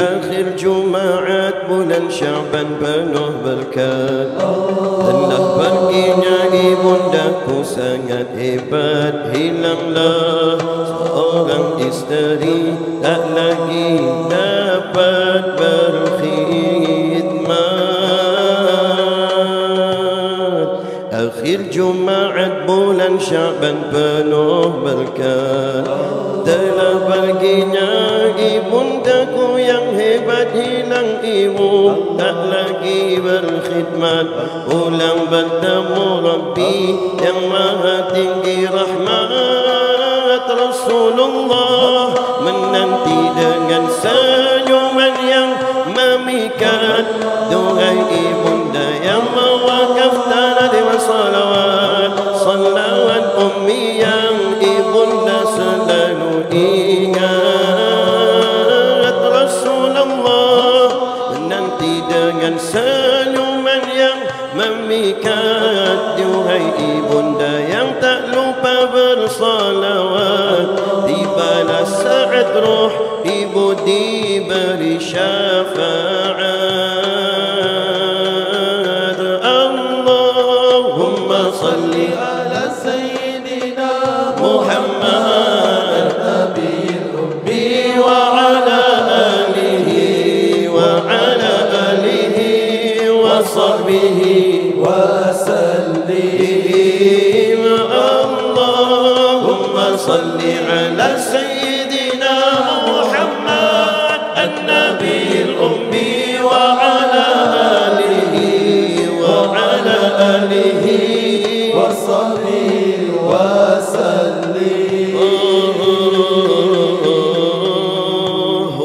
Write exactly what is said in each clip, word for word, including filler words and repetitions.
آخر جماعات بنا شعبا penuh berkat Telah perginya ibundaku sangat hebat Hilanglah seorang istri Tak lagi dapat berkhidmat Akhir Jumaat bulan Syaban penuh berkat Telah perginya ibundaku yang hebat hilang ibu Tak lagi berkhidmat Ulang bertemu Rabbi yang maha tinggi rahmat Rasulullah menanti dengan senyuman yang memikat Duhai ibunda yang mewakaf tanah dewan salawat Salawat ummi yang ibunda selalu ingat dengan senyuman yang memikat Duhai ibunda yang tak lupa bersalawat Tibalah saat roh ibu diberi syafaat Allahumma salli ala Sayyidina Muhammad Nabiyil Ummi wa ala alihi wa ala وصحبه وسلم اللهم صل على سيدنا محمد النبي الأمي وعلى آله وعلى آله وصحبه وسلم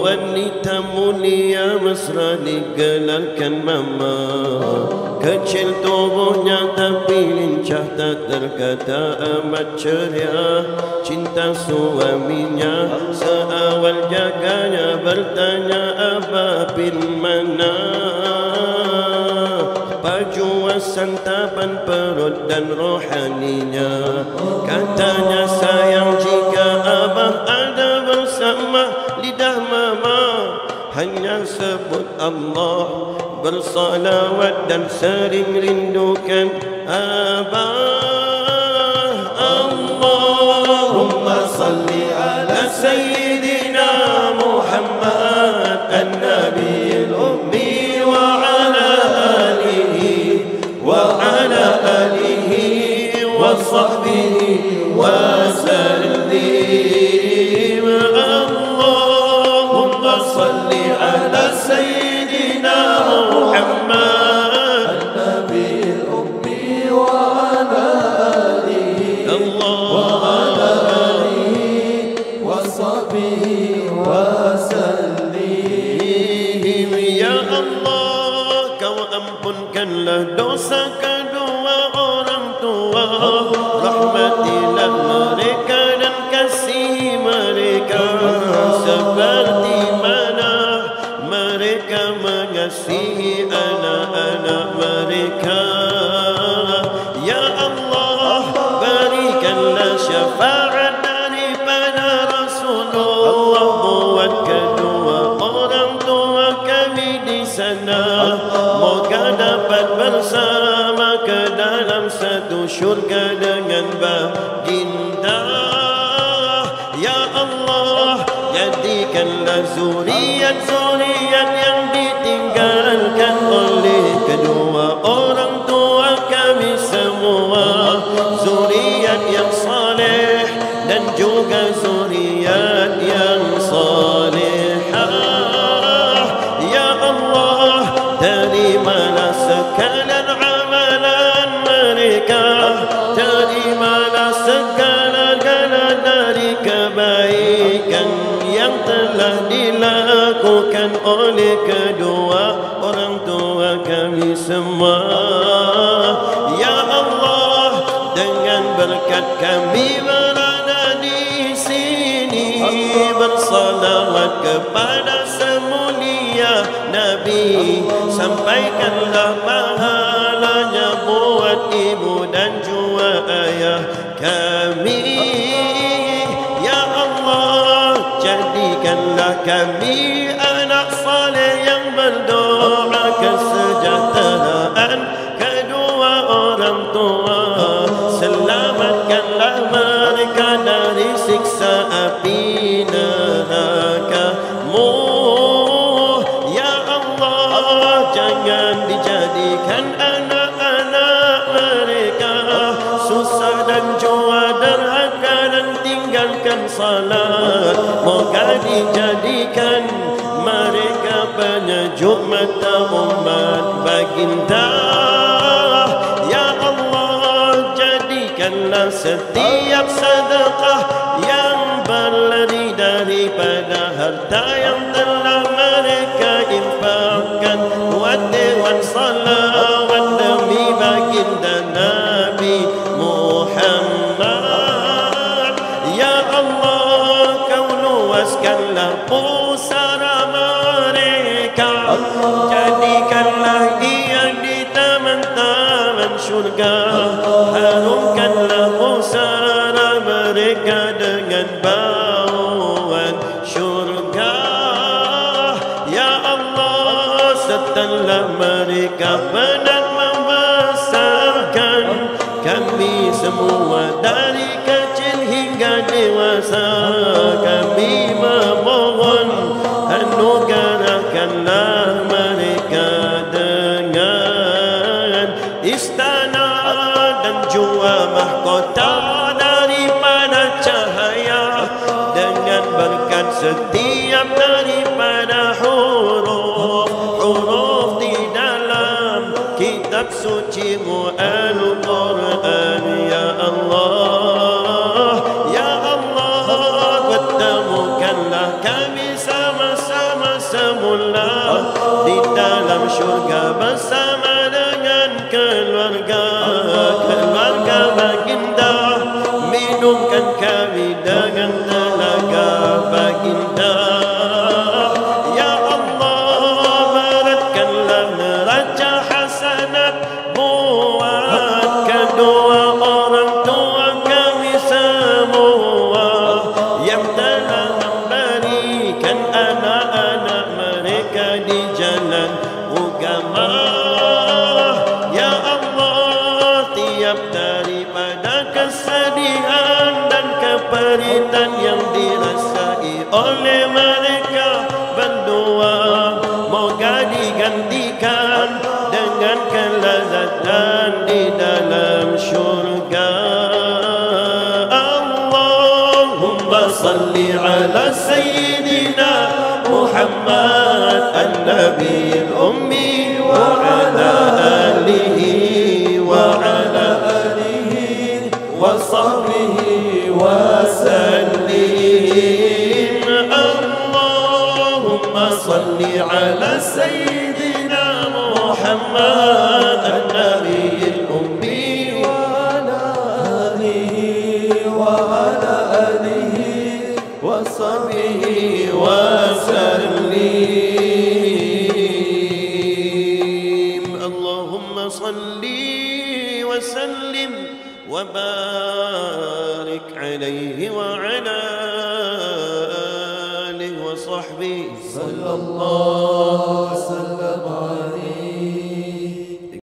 Wanita mulia mesra digelarkan mama Kecil tubuhnya tapi lincah tak terkata amat ceria Cinta suaminya seawal jaganya bertanya Abah bin mana Pajua santapan perut dan rohaninya Katanya sayang jika Abah ada bersama Lidah mama hanya sebut Allah Bersalawat dan sering rindukan Abah Allahumma salli ala Sayyidina Muhammad An-Nabiyil Ummi wa ala alihi Wa ala alihi wa sahbihi wa sallim صل على سيدنا محمد النبي الأمي وعلى آله وعلى آله وصحبه وسلم يا الله kau ampunkanlah dosa kedua orang tua rahmatilah mereka dan kasihi mereka seperti Mengasihi anak-anak mereka Ya Allah Berikanlah syafaat daripada Rasulullah Buat kedua orang tua kami di sana Moga dapat bersama ke dalam satu syurga dengan baginda Ya Allah Jadikanlah zuriat-zuriat yang ditinggalkan oleh kedua orang tua kami semua Zuriat yang saleh dan juga zuriat yang salihah Ya Allah terimalah sekalian amalan mereka Terimalah segala-gala dari kebaikan Yang telah dilakukan oleh kedua orang tua kami semua Ya Allah Dengan berkat kami berada di sini Bersalawat kepada semulia Nabi Sampaikanlah pahalanya buat ibu dan jua ayah kami Jadikanlah kami anak jadi kan anak-anak mereka susah dan jua derhaka dan tinggalkan salat. Moga dijadikan mereka penyejuk mata umat baginda. Ya Allah, jadikanlah setiap sedekah yang berlari daripada harta yang telah mereka infakkan. Buat Dewan Salawat demi baginda Nabi Muhammad. Ya Allah, kau luaskanlah pusara mereka. Jadikanlah ia di taman-taman syurga. Harumkanlah pusara mereka dengan bauan syurga. Ya Allah, setelah mereka benar membesarkan kami semua dari kecil hingga dewasa, kami memohon anugerahkanlah mereka dengan istana dan jua mahkota daripada cahaya, dengan berkat setiap daripada huruf-huruf di dalam kitab sucimu Al-Quran. Ya Allah, Ya Allah, pertemukanlah kami sama-sama semula di dalam syurga bersama dengan keluarga keluarga baginda. Minumkan kami dengan tenaga baginda. Ya Allah, beratkanlah neraca hasanat buat kedua orang tua kami semua yang telah memberikan anak-anak mereka di jalan agama. Ya Allah, tiap daripada kesedihan dan keperitan yang dirasai oleh mereka berdua, moga digantikan dengan kelezatan di dalam syurga. Allahumma salli ala Sayyidina Muhammad An-Nabiyyil Ummi wa ala alihi wa ala alihi wa sahbihi wa sallim. Allahumma salli ala Sayyidina Muhammad An-Nabiyyil Ummi wa ala alihi wa ala alihi wa sahbihi wa sallim. Allahumma salli wa sallim wa barik alaihi wa ala alihi wa sahbihi sallallahu alaihi wa sallam.